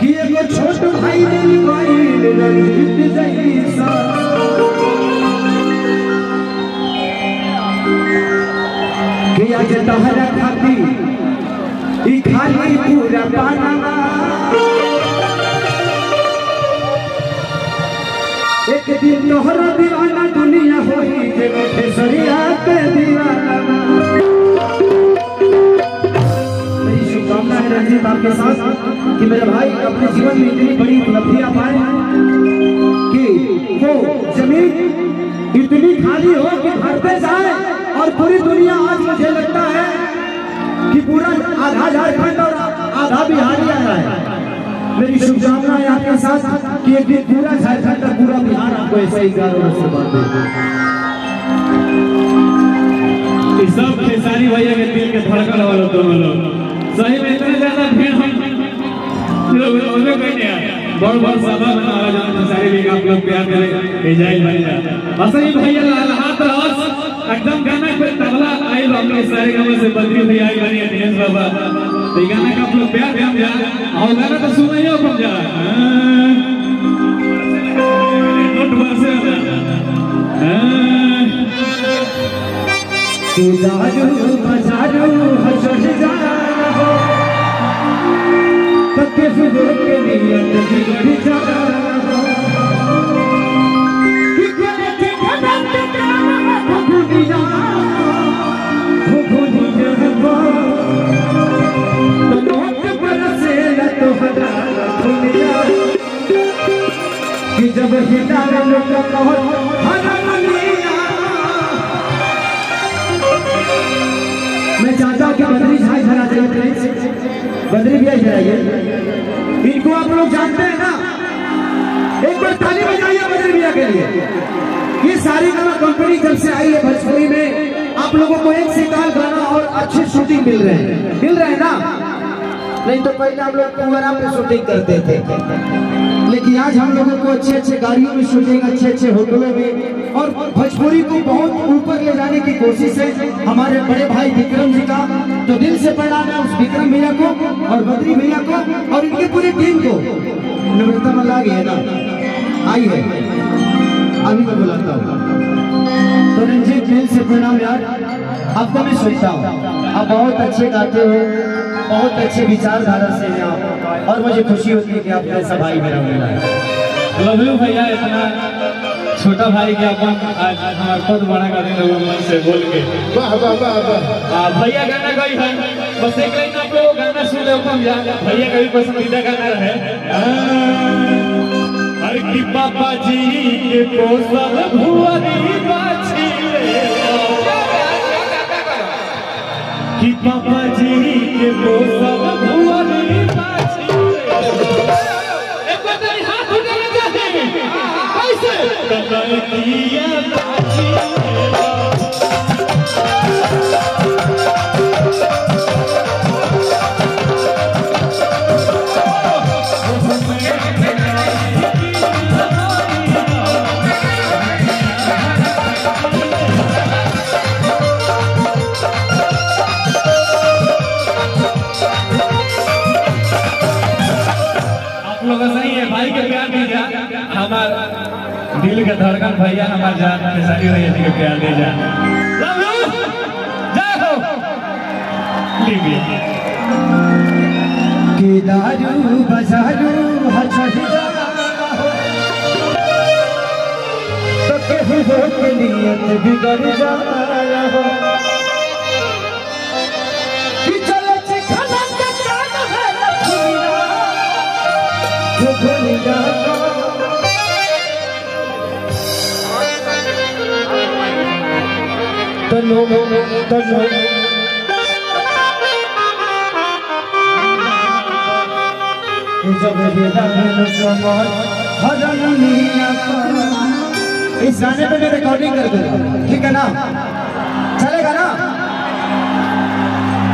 कि एगो छोटो भाई ने निभाइल रंजीत जैसा। कि आज तहरा खातिर ई खाली पूरा पाना एक दिन तोहरा दीवाना दुनिया होई जेगो खेसरिया के दीवाना। मेरी शुभकामना है रंजीत आपके साथ कि मेरे भाई अपने जीवन में इतनी बड़ी उपलब्धि आ पाए कि वो जमीन इतनी खाली हो कि भरते जाए और पूरी दुनिया। आज मुझे लगता है कि पूरा आधा झारखंड और आधा बिहार ही आ रहा है। मेरी शुभकामना है आपके साथ कि एक दिन पूरा झारखंड और पूरा बिहार आपको ऐसे ही गाना सुनाते हैं। इस सब खेसारी भैया के दिल के धड़कन वालों दोनों लोग सही में इतने ज्यादा भीड़ है लोग उन्हें कहीं नहीं आया। बहुत-बहुत सदा हमारा जान खेसारी भैया आप लोग प्यार करें इजाइल भैया असली भैया लाल हाथ रस एकदम गाना पे तबला आई हमने सारे गांव से बद्री भैया आई बनी अनिल बाबा तो गाना का आप लोग प्यार ध्यान जा और गाना तो सुना ही हो कम जा नोट बसे तू दारू मजारू हंस जा हो तक सुधर के लिए दिल बिचारा हो कि तेरे के धड़क धड़क धड़क जा जब हिदारे में कहो हरमनिया मैं चाचा के बद्री भाई धरा दे बद्री भैया धराइए इनको आप लोग जानते हैं ना। एक बार ताली बजाइए बद्री भैया के लिए। ये सारी गाना कंपनी जब से आई है भोजपुरी में आप लोगों को एक से काल गाना और अच्छे शूटिंग मिल रहे हैं ना। नहीं तो पहले हम लोग पुअरा पे शूटिंग करते थे लेकिन आज हम लोगों को अच्छे अच्छे गाड़ियों में शूटिंग अच्छे होटलों में और भोजपुरी को बहुत ऊपर ले जाने की कोशिश है हमारे बड़े भाई विक्रम जी का। तो दिल से प्रणाम है उस विक्रम भैया को और बद्री भैया को और इनकी पूरी टीम को। नम्रता मला गई है ना आई है अभी मैं बुलाता हूँ। तो रंजीत दिल से प्रणाम यार आपको मैं सुनता हूँ आप बहुत अच्छे गाते हो बहुत अच्छे विचारधारा से हैं आप और मुझे खुशी होती है कि आप ऐसा भाई मेरा मिला है। लव यू भैया इतना छोटा भाई के अपन आज हमारे खुद बड़ा गाने लोगों मन से बोल के वाह वाह वाह वाह भैया गाना गई है बस एक लाइन आप लोग गाना सुन ले अपन यार भैया का भी पसंदीदा गाना है। हर की पापा जी के पोसल भुवरी बाछी की पापा जी के पोसल भुवरी किया आप लोग सही है भाई के प्यार दीजिए हमारा दिल के धड़कन भैया हमारे जान खेसारी भैया के प्यार दे जा लव यू जय हो कि दारू बजारू हंसही जा तो कहूं के नियत बिगड़ जा हो कि चल चखना का जान है खुदा खुली जा तनु जब बेटा कमर हरमनिया पर इस गाने पे रिकॉर्डिंग कर दो ठीक है ना चलेगा ना।